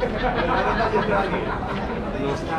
No está.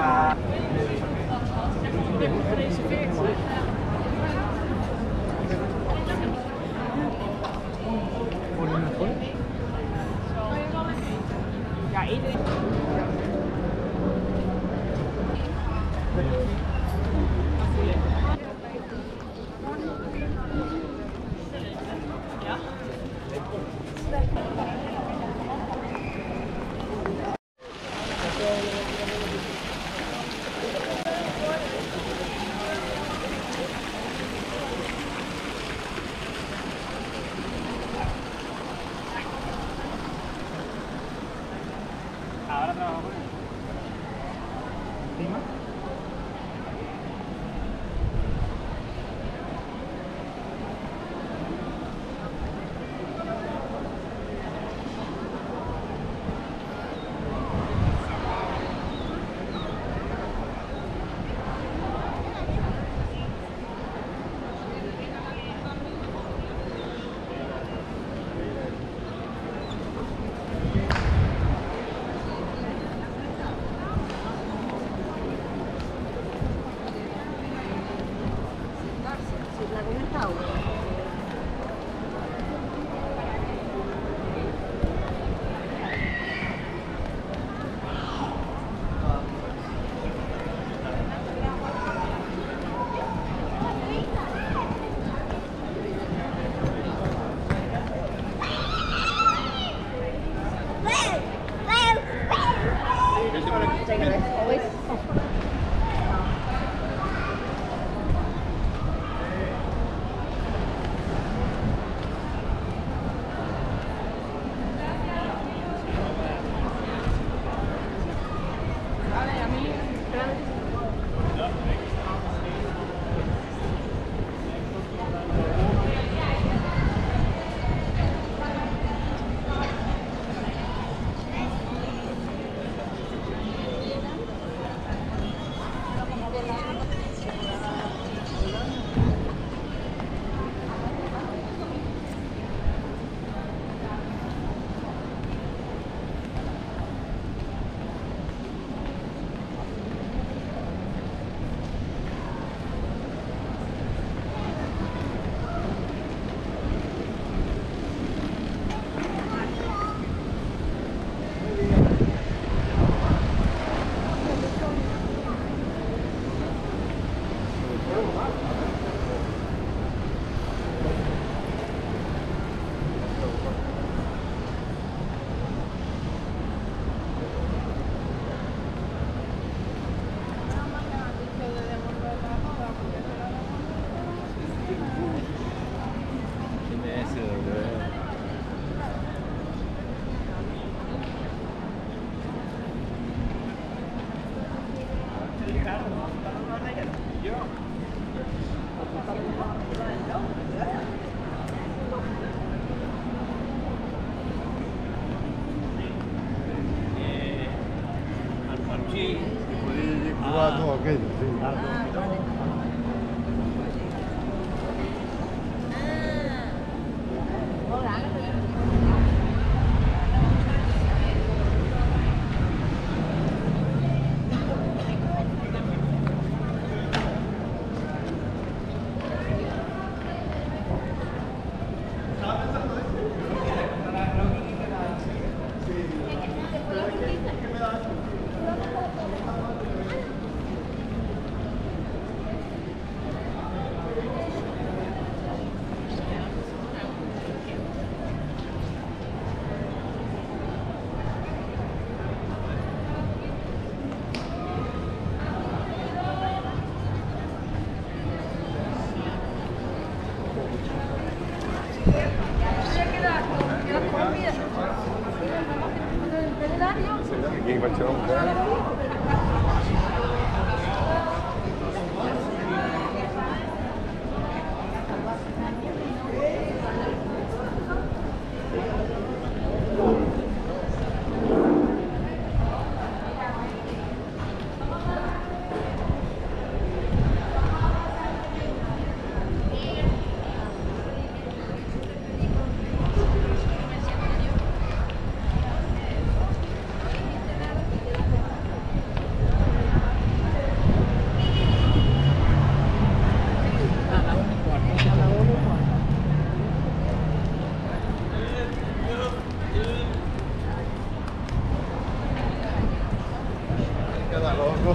nggak logo.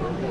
En los que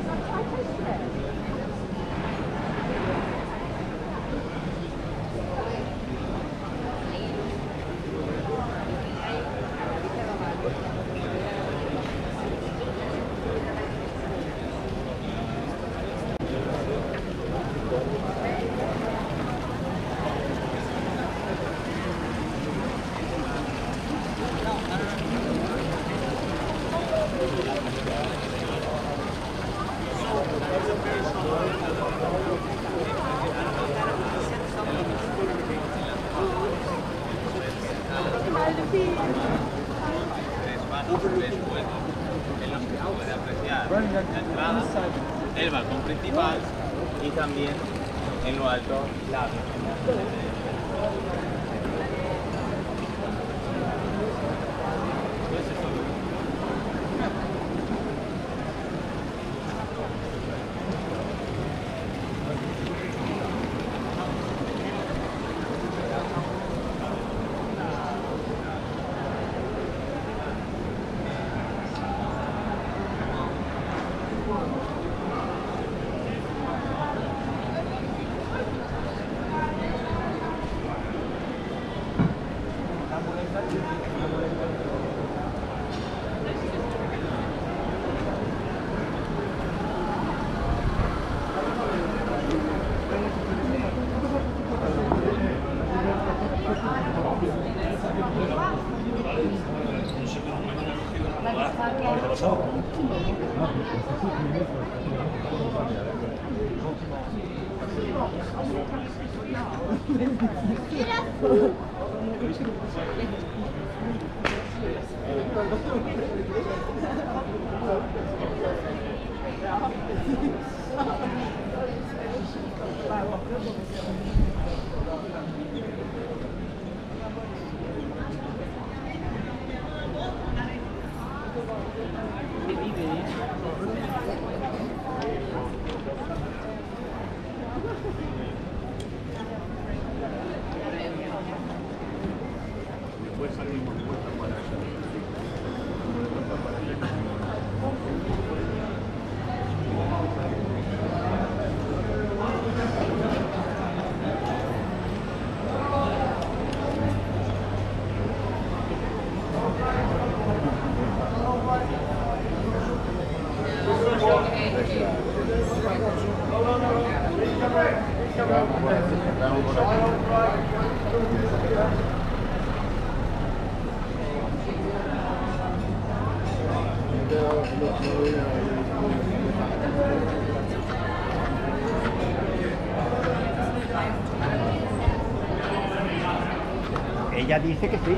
se puede apreciar la entrada, el balcón principal y también en lo alto la avenida. Ella dice que sí.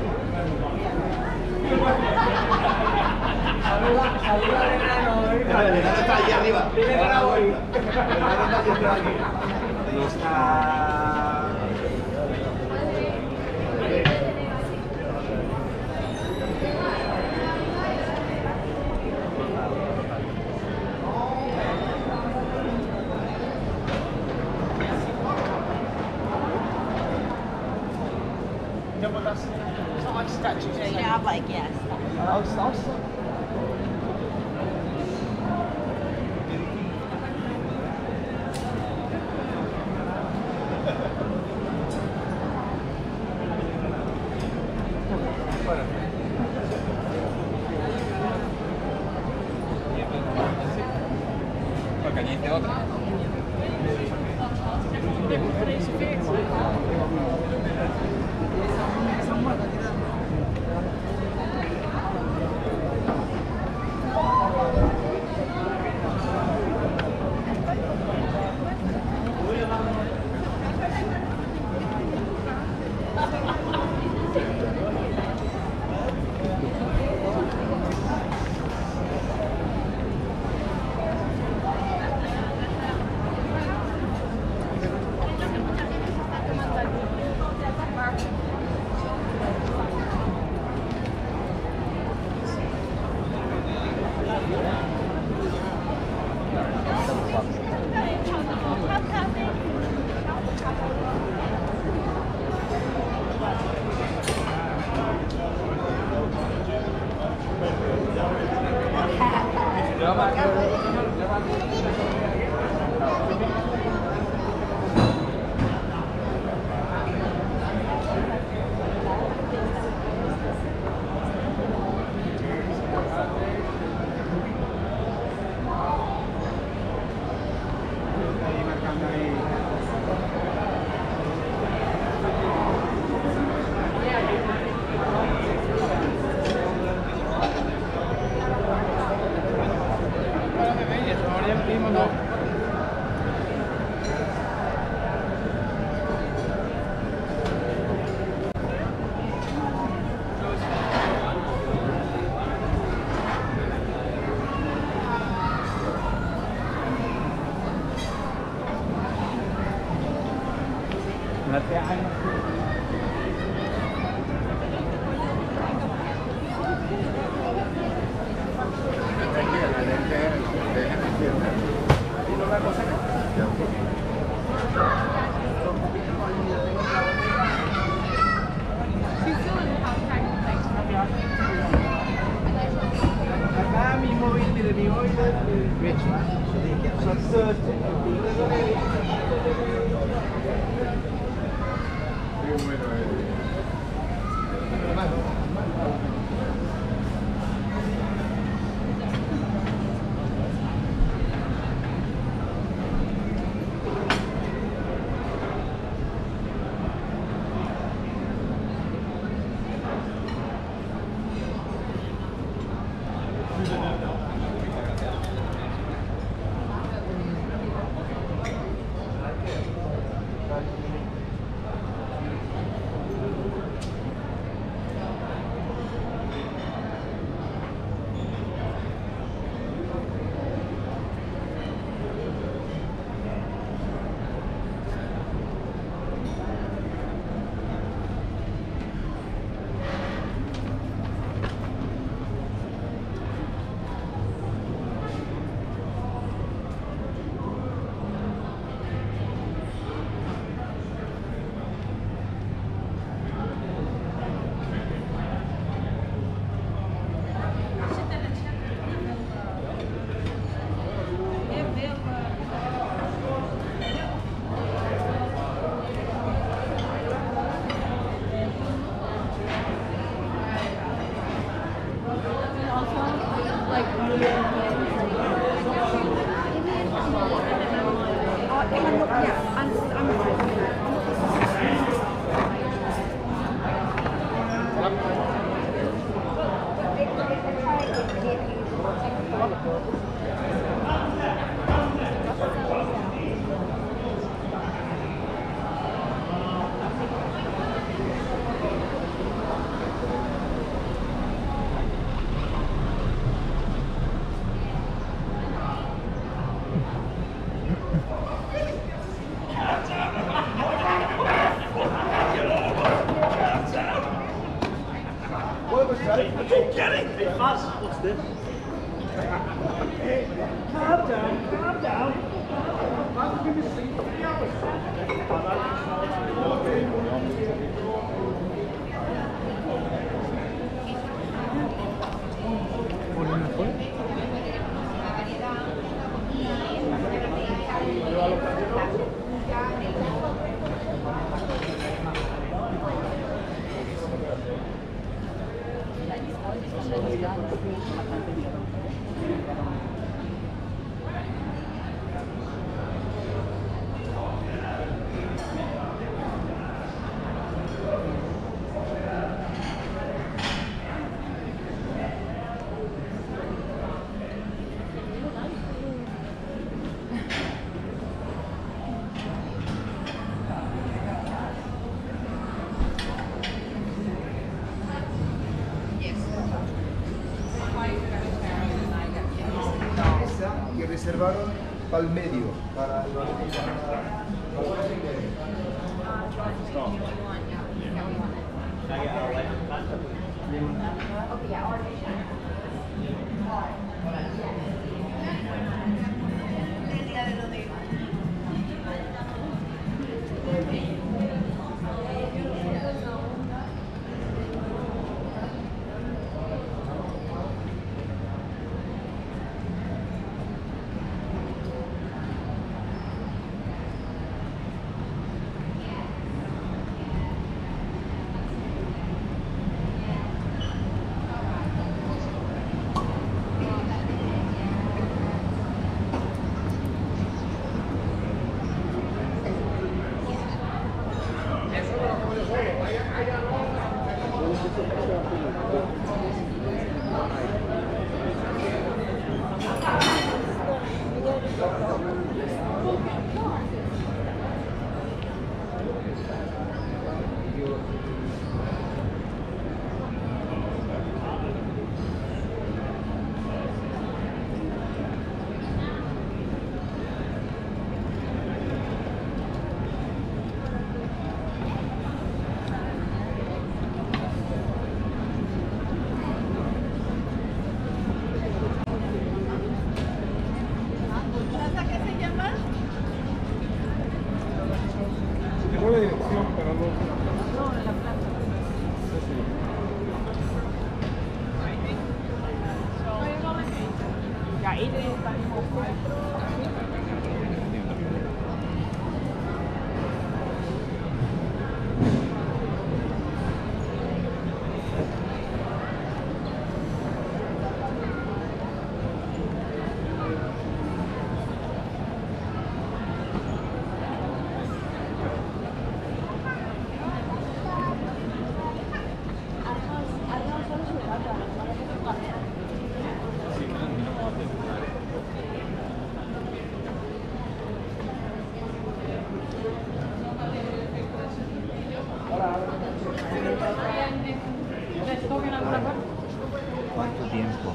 El verano está allí arriba. El verano está allí. No está... Reservaron para el medio, para el I think ¿Estuvo bien alguna cosa? ¿Cuánto tiempo?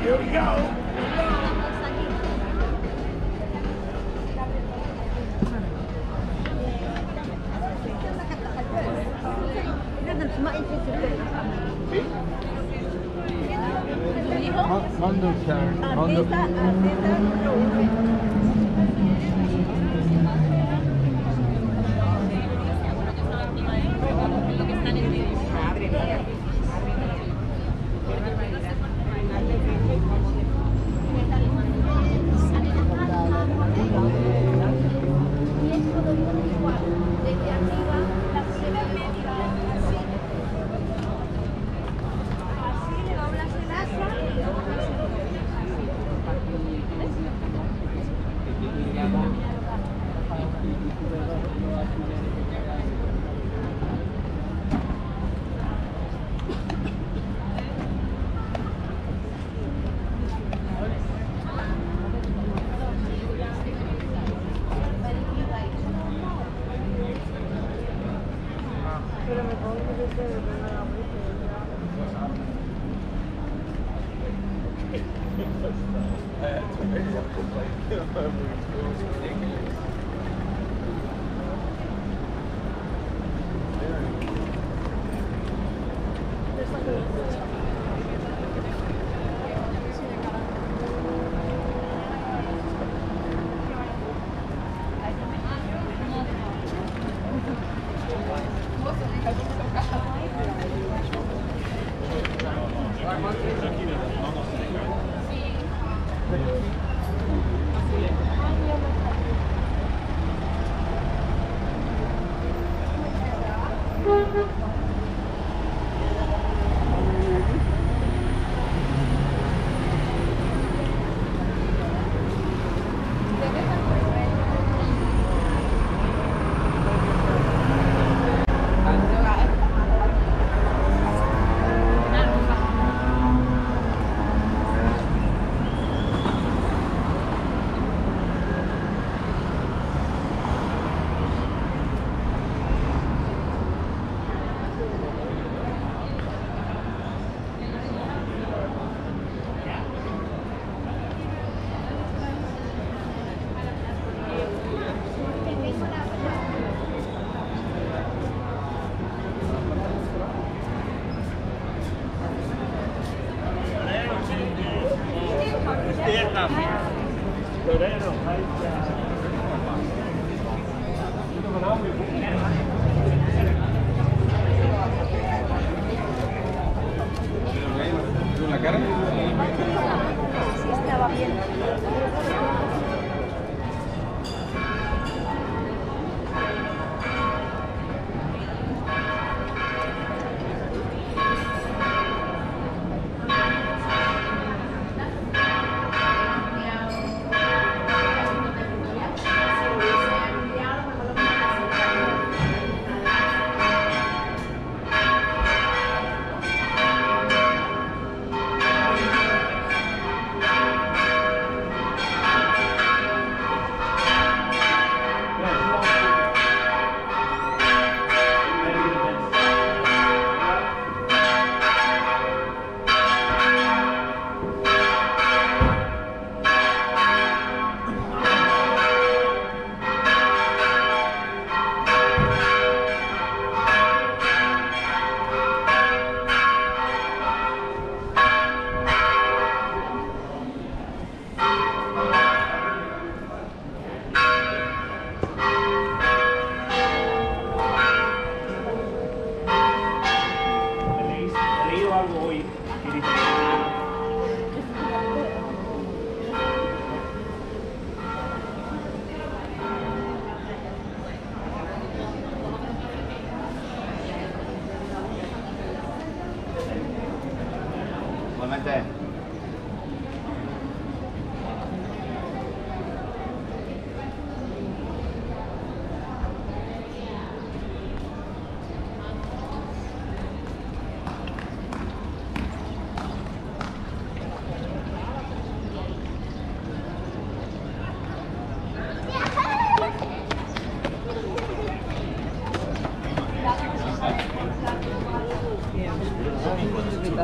Here we go.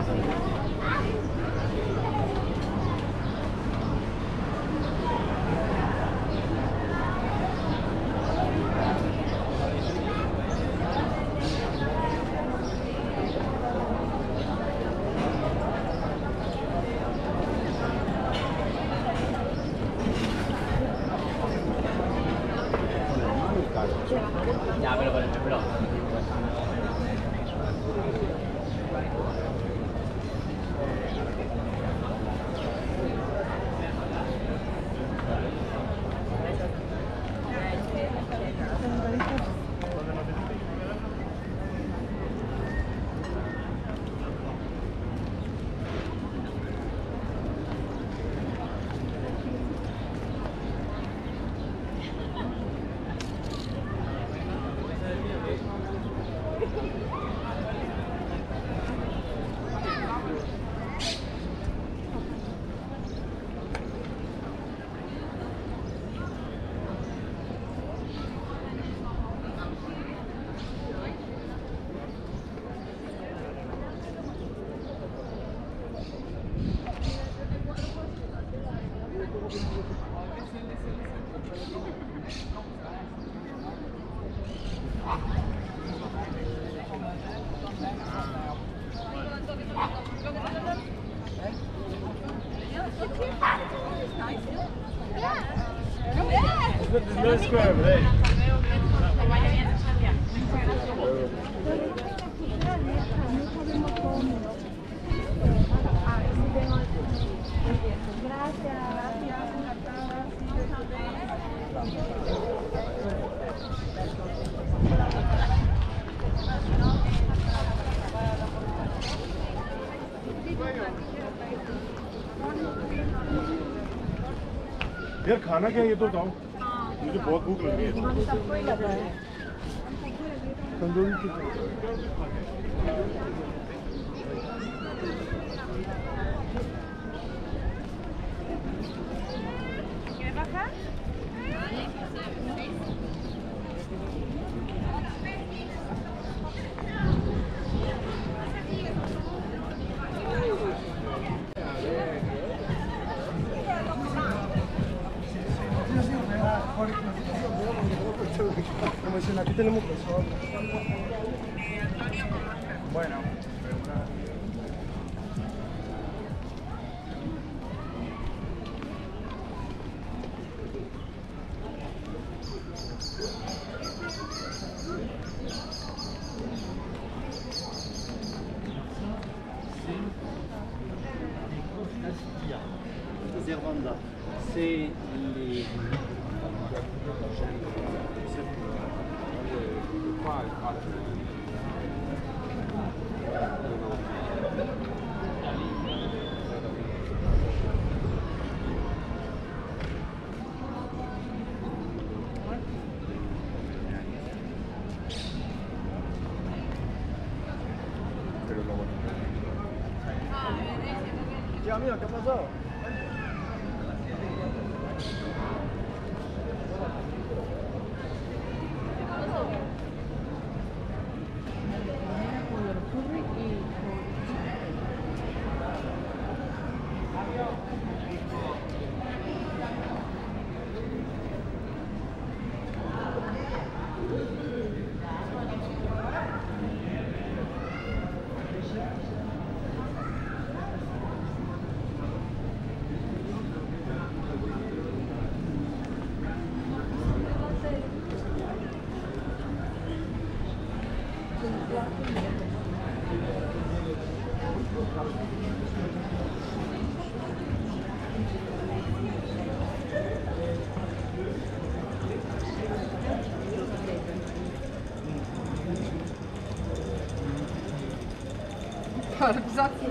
cositas. Ya, pero. There's no square over there. यार खाना क्या ये तो बताओ मुझे बहुत भूख लग रही है tandoori Como dicen, aquí tenemos pescado. Bueno, c'est les... Ya, mira, ¿qué pasó? Exactly.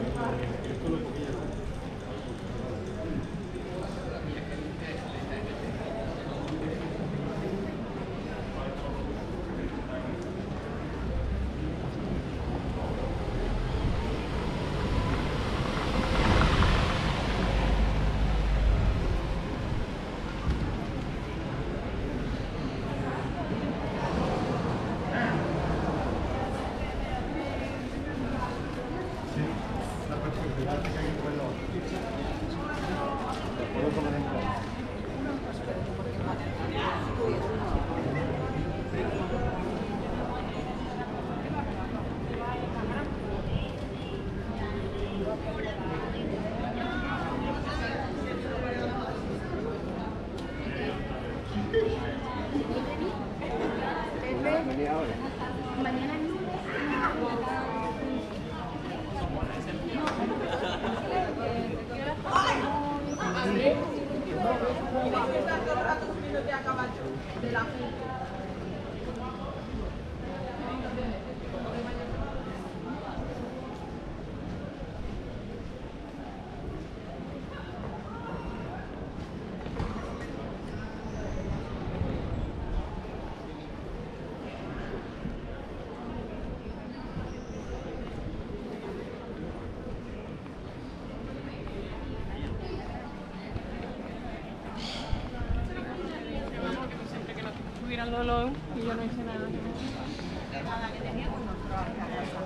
El dolor y yo no hice nada.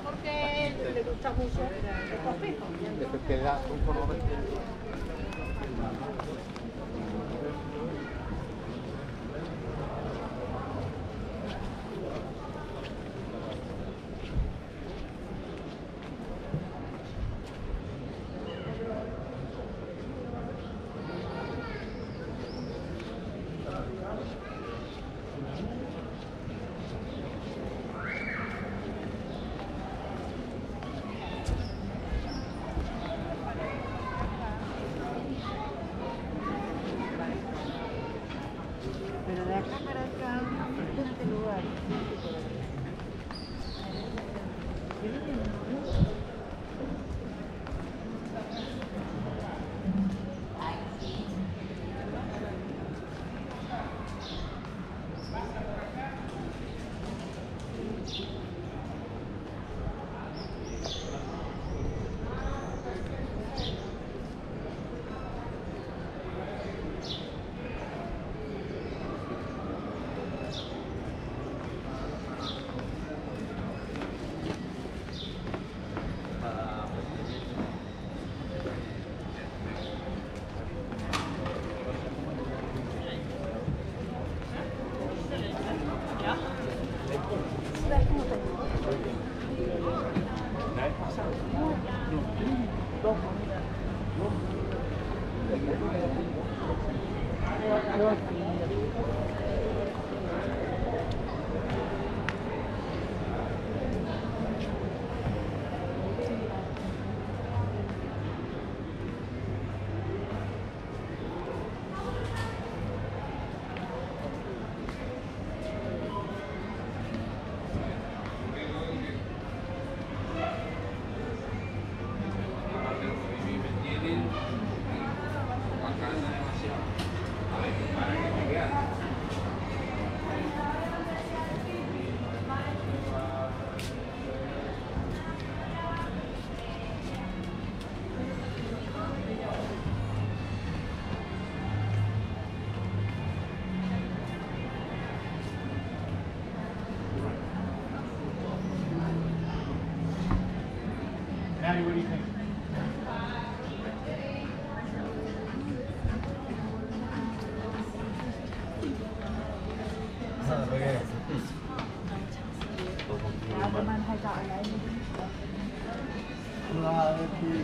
Porque le gusta mucho el café. Porque da un color. What do you think?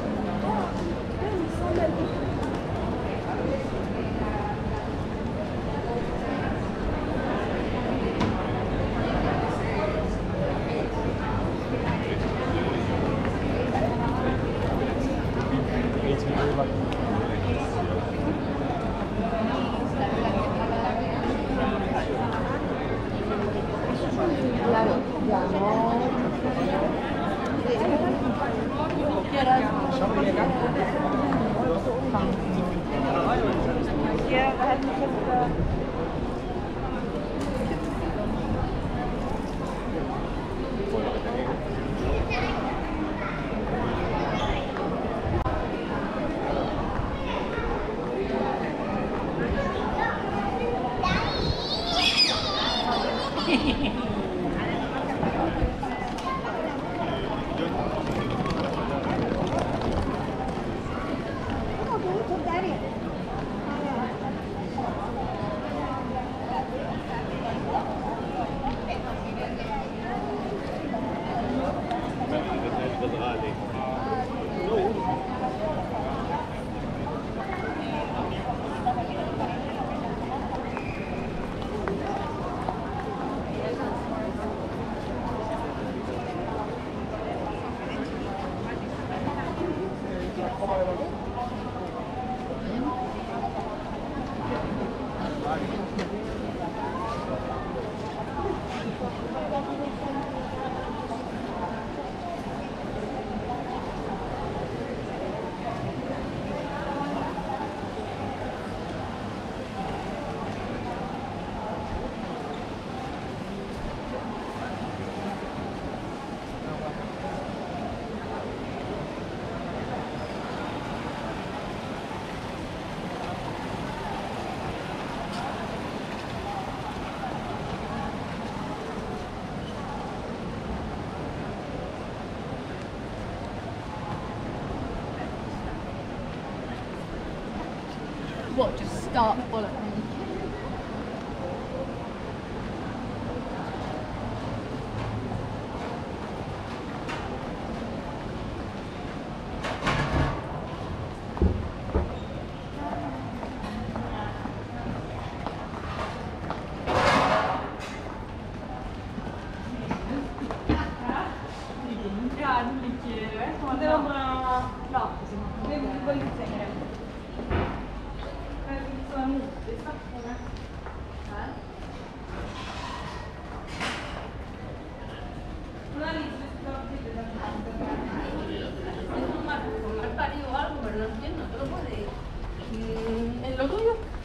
What, just start the bullet?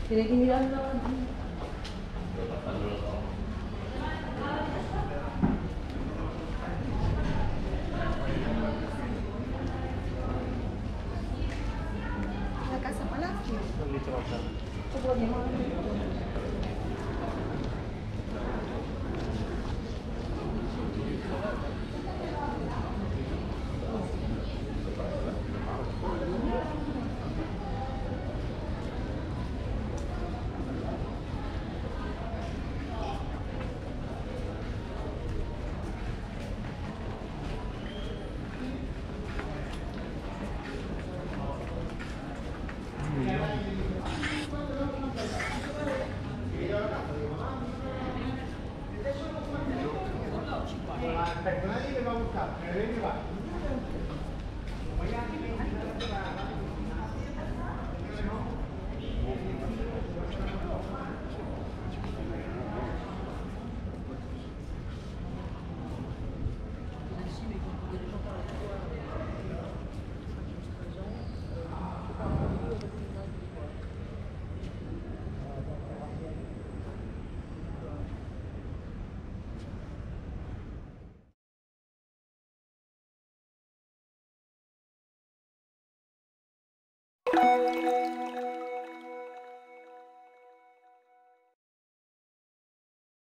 Tiene que mirarlo. La casa Palacio.